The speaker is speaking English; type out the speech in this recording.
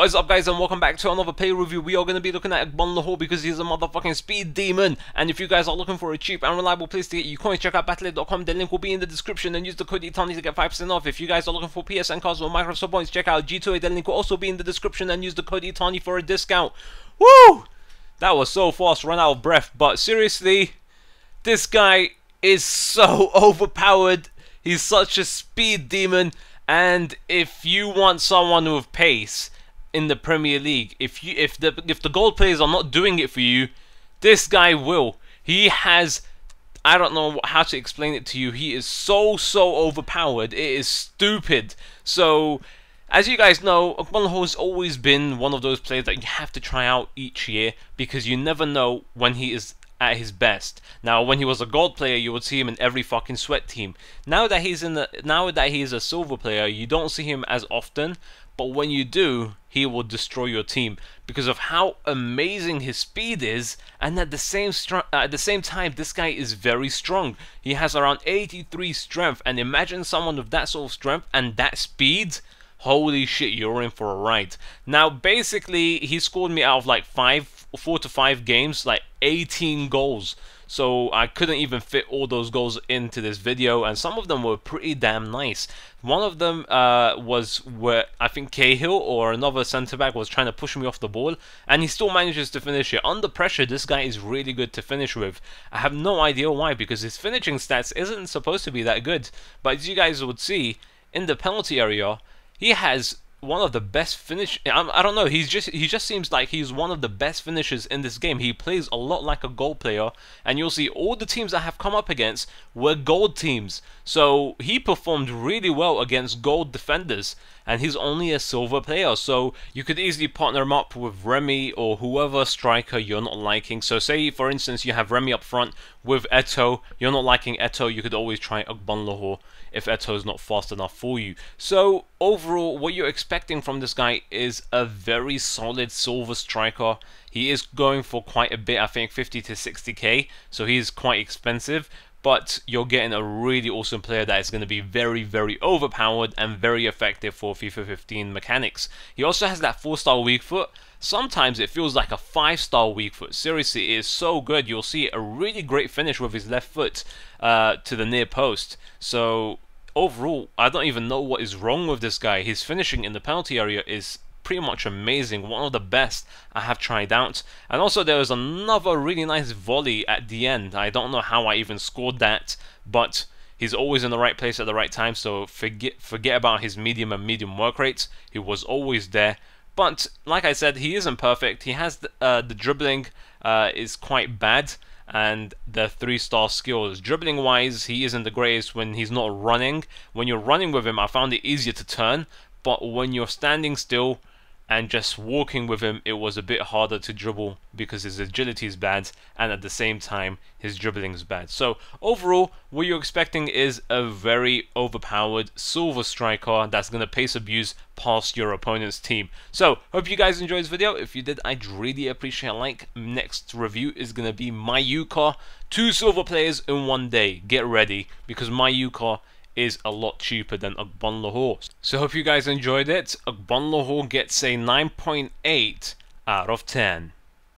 What is up, guys, and welcome back to another player review. We are going to be looking at Agbonlahor because he's a motherfucking speed demon. And if you guys are looking for a cheap and reliable place to get your coins, check out Battlelay.com. The link will be in the description, and use the code Itani to get 5% off. If you guys are looking for PSN cards or Microsoft points, check out G2A. The link will also be in the description, and use the code Itani for a discount. Woo! That was so fast, run out of breath. But seriously, this guy is so overpowered. He's such a speed demon. And if you want someone with pace in the Premier League, if the gold players are not doing it for you, this guy will. He has, I don't know how to explain it to you. He is so overpowered. It is stupid. So, as you guys know, Agbonlahor has always been one of those players that you have to try out each year because you never know when he is at his best. Now, when he was a gold player, you would see him in every fucking sweat team. Now that he's now that he's a silver player, you don't see him as often, but when you do, he will destroy your team because of how amazing his speed is, and at the same time, this guy is very strong. He has around 83 strength, and imagine someone with that sort of strength and that speed. Holy shit, you're in for a ride. Now, basically, he scored me out of like 4 to 5 games, like 18 goals. So I couldn't even fit all those goals into this video, and some of them were pretty damn nice. One of them was where I think Cahill or another centre back was trying to push me off the ball, and he still manages to finish it. Under pressure, this guy is really good to finish with. I have no idea why, because his finishing stats isn't supposed to be that good. But as you guys would see, in the penalty area, he has one of the best finish. I don't know, he just seems like he's one of the best finishers in this game. He plays a lot like a gold player, and you'll see all the teams I have come up against were gold teams, so he performed really well against gold defenders, and he's only a silver player, so you could easily partner him up with Remy or whoever striker you're not liking. So say for instance you have Remy up front with Eto'o, you're not liking Eto'o, you could always try Agbonlahor if Eto'o is not fast enough for you. So overall, what you're expecting from this guy is a very solid silver striker. He is going for quite a bit, I think 50 to 60k, so he is quite expensive, but you're getting a really awesome player that is going to be very overpowered and very effective for FIFA 15 mechanics. He also has that 4-star weak foot. Sometimes it feels like a 5-star weak foot. Seriously, it is so good. You'll see a really great finish with his left foot to the near post. So overall, I don't even know what is wrong with this guy. His finishing in the penalty area is pretty much amazing, one of the best I have tried out. And also there was another really nice volley at the end. I don't know how I even scored that, but he's always in the right place at the right time, so forget about his medium and medium work rates. He was always there. But like I said, he isn't perfect. He has the dribbling is quite bad, and the 3-star skills. Dribbling wise, he isn't the greatest when he's not running. When you're running with him, I found it easier to turn, but when you're standing still and just walking with him, it was a bit harder to dribble because his agility is bad, and at the same time his dribbling is bad. So overall, what you're expecting is a very overpowered silver striker that's going to pace abuse past your opponent's team. So hope you guys enjoyed this video. If you did, I'd really appreciate a like. Next review is going to be Mayuka, 2 silver players in one day. Get ready, because Mayuka is a lot cheaper than Agbonlahor. So hope you guys enjoyed it. Agbonlahor gets a 9.8 out of 10.